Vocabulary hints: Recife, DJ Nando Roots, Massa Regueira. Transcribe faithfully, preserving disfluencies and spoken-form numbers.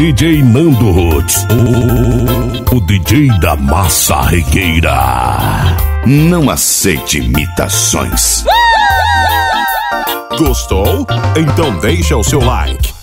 D J Nando Roots, o, o D J da Massa Regueira. Não aceite imitações. Gostou? Então deixa o seu like.